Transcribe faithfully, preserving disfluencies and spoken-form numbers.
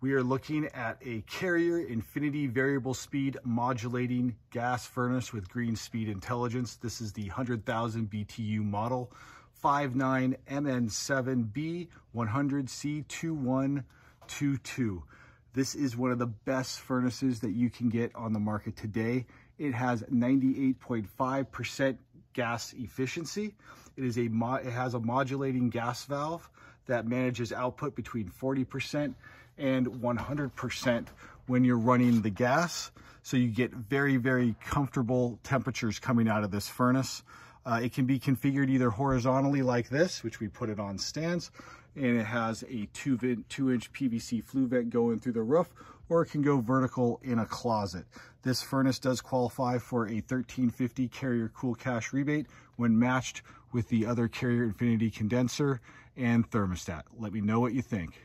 We are looking at a Carrier Infinity variable speed modulating gas furnace with green speed intelligence. This is the one hundred thousand B T U model, five nine M N seven B one hundred C two one two two. This is one of the best furnaces that you can get on the market today. It has ninety-eight point five percent gas efficiency. It is a mo it has a modulating gas valve that manages output between forty percent and one hundred percent when you're running the gas. So you get very, very comfortable temperatures coming out of this furnace. Uh, it can be configured either horizontally like this, which we put it on stands, and it has a two, two inch P V C flue vent going through the roof, or it can go vertical in a closet. This furnace does qualify for a thirteen fifty Carrier Cool Cash rebate when matched with the other Carrier Infinity condenser and thermostat. Let me know what you think.